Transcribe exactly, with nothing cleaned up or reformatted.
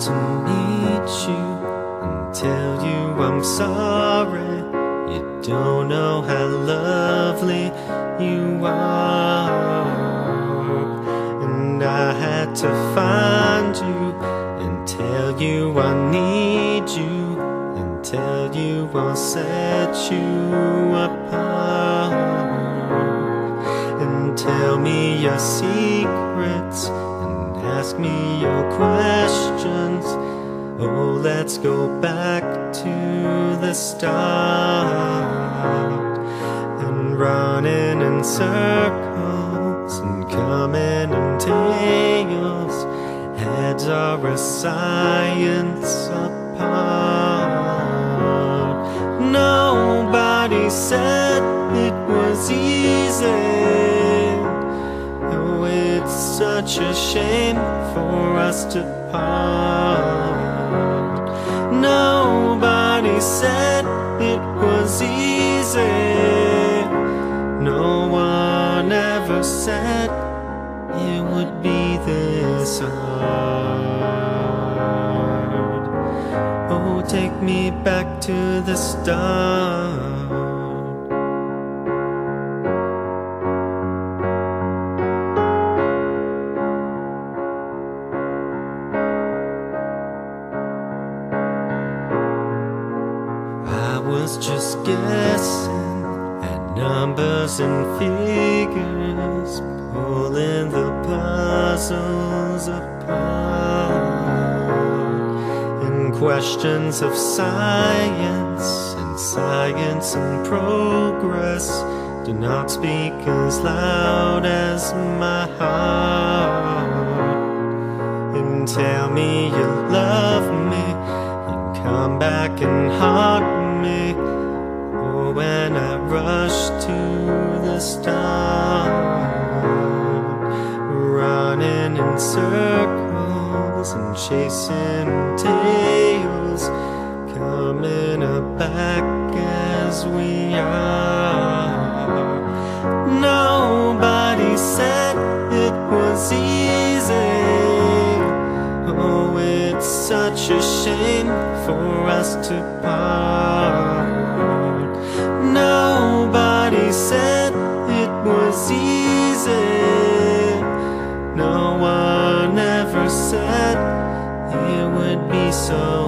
to meet you and tell you I'm sorry. You don't know how lovely you are. And I had to find you and tell you I need you and tell you I'll set you apart. And tell me your secrets, ask me your questions. Oh, let's go back to the start. And running in circles and coming in tails, heads are a science apart. Nobody said it was easy. It's such a shame for us to part. Nobody said it was easy. No one ever said it would be this hard. Oh, take me back to the start. Just guessing at numbers and figures, pulling the puzzles apart. And questions of science and science and progress do not speak as loud as my heart. And tell me you love me and come back and haunt me, or when I rush to the start. Running in circles and chasing tails, coming up back as we are. Nobody said it was easy. Oh, it's such a shame for us to part. Nobody said it was easy. No one ever said it would be so